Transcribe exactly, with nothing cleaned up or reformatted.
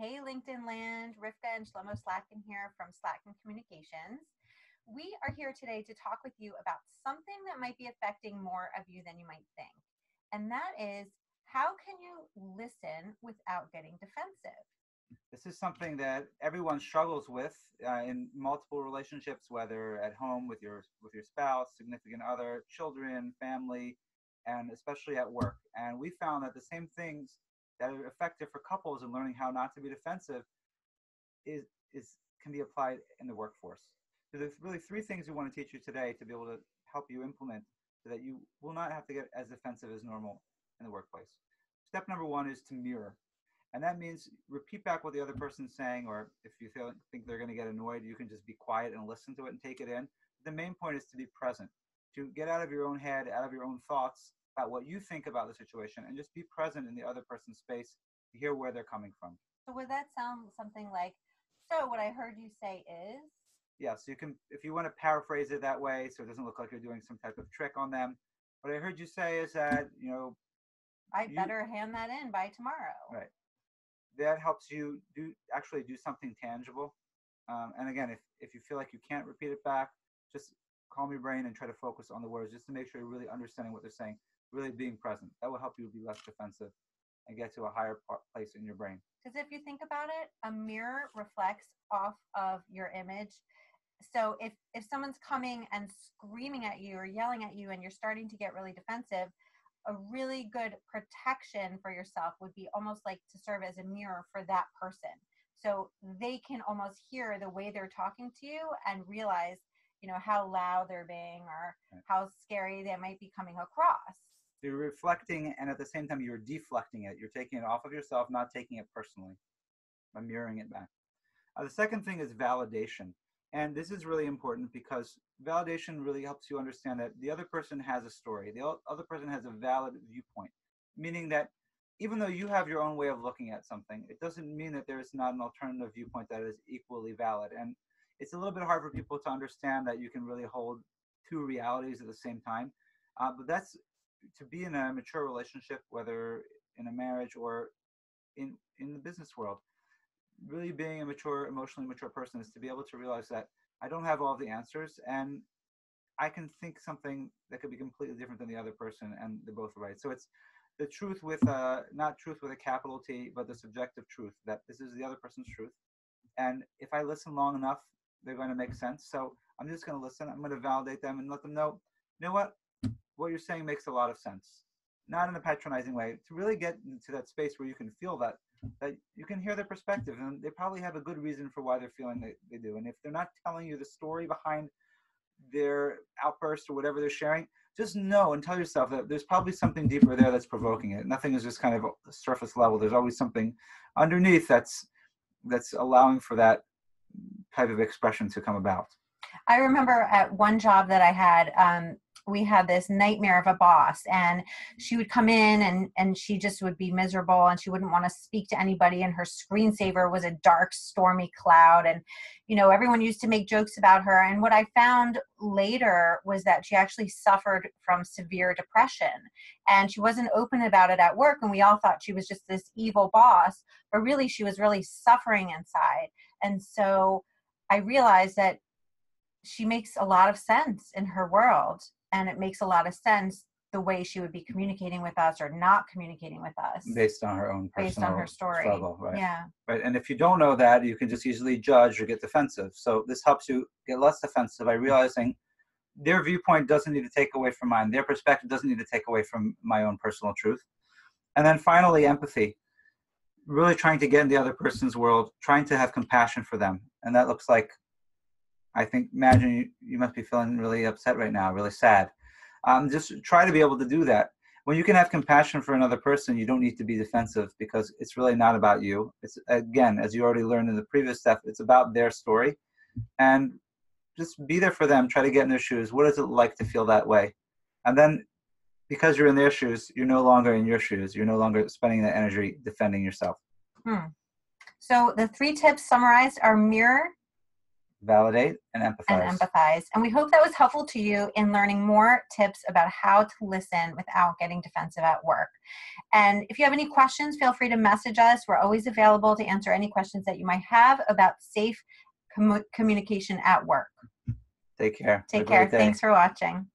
Hey, LinkedIn land, Rivka and Shlomo Slatkin here from Slatkin Communications. We are here today to talk with you about something that might be affecting more of you than you might think. And that is, how can you listen without getting defensive? This is something that everyone struggles with uh, in multiple relationships, whether at home with your, with your spouse, significant other, children, family, and especially at work. And we found that the same things that are effective for couples in learning how not to be defensive is, is can be applied in the workforce. So there's really three things we want to teach you today to be able to help you implement so that you will not have to get as defensive as normal in the workplace. Step number one is to mirror. And that means repeat back what the other person's saying, or if you feel, think they're going to get annoyed, you can just be quiet and listen to it and take it in. The main point is to be present, to get out of your own head, out of your own thoughts, about what you think about the situation, and just be present in the other person's space to hear where they're coming from. So would that sound something like, so what I heard you say is? Yeah, so you can, if you want to paraphrase it that way, so it doesn't look like you're doing some type of trick on them. What I heard you say is that, you know, I better you, hand that in by tomorrow. Right. That helps you do actually do something tangible. Um, and again, if, if you feel like you can't repeat it back, just calm your brain and try to focus on the words just to make sure you're really understanding what they're saying. Really being present. That will help you be less defensive and get to a higher part, place in your brain. Because if you think about it, a mirror reflects off of your image. So if, if someone's coming and screaming at you or yelling at you and you're starting to get really defensive, a really good protection for yourself would be almost like to serve as a mirror for that person. So they can almost hear the way they're talking to you and realize, you know, how loud they're being or right. How scary they might be coming across. You're reflecting, and at the same time, you're deflecting it. You're taking it off of yourself, not taking it personally by mirroring it back. Uh, the second thing is validation. And this is really important because validation really helps you understand that the other person has a story. The other person has a valid viewpoint, meaning that even though you have your own way of looking at something, it doesn't mean that there is not an alternative viewpoint that is equally valid. And it's a little bit hard for people to understand that you can really hold two realities at the same time. Uh, but that's to be in a mature relationship, whether in a marriage or in, in the business world. Really being a mature, emotionally mature person is to be able to realize that I don't have all the answers and I can think something that could be completely different than the other person, and they're both right. So it's the truth with a, not truth with a capital T, but the subjective truth that this is the other person's truth. And if I listen long enough, they're going to make sense. So I'm just going to listen. I'm going to validate them and let them know, you know what? What you're saying makes a lot of sense. Not in a patronizing way. To really get into that space where you can feel that, that you can hear their perspective. And they probably have a good reason for why they're feeling they, they do. And if they're not telling you the story behind their outburst or whatever they're sharing, just know and tell yourself that there's probably something deeper there that's provoking it. Nothing is just kind of surface level. There's always something underneath that's that's allowing for that type of expression to come about. I remember at one job that I had, um, we had this nightmare of a boss, and she would come in and, and she just would be miserable and she wouldn't want to speak to anybody. And her screensaver was a dark, stormy cloud. And, you know, everyone used to make jokes about her. And what I found later was that she actually suffered from severe depression, and she wasn't open about it at work. And we all thought she was just this evil boss, but really she was really suffering inside. And so I realized that she makes a lot of sense in her world, and it makes a lot of sense the way she would be communicating with us or not communicating with us based on her own personal based on her story. Struggle, right? Yeah. Right. And if you don't know that, you can just easily judge or get defensive. So this helps you get less defensive by realizing their viewpoint doesn't need to take away from mine. Their perspective doesn't need to take away from my own personal truth. And then finally, empathy. Really trying to get in the other person's world, trying to have compassion for them. And that looks like, I think, imagine you, you must be feeling really upset right now, really sad. Um, just try to be able to do that. When you can have compassion for another person, you don't need to be defensive because it's really not about you. It's, again, as you already learned in the previous step, it's about their story. And just be there for them. Try to get in their shoes. What is it like to feel that way? And then because you're in their shoes, you're no longer in your shoes. You're no longer spending that energy defending yourself. Hmm. So the three tips summarized are mirror, validate, and empathize. And empathize. And we hope that was helpful to you in learning more tips about how to listen without getting defensive at work. And if you have any questions, feel free to message us. We're always available to answer any questions that you might have about safe communication at work. Take care. Take care. Thanks for watching.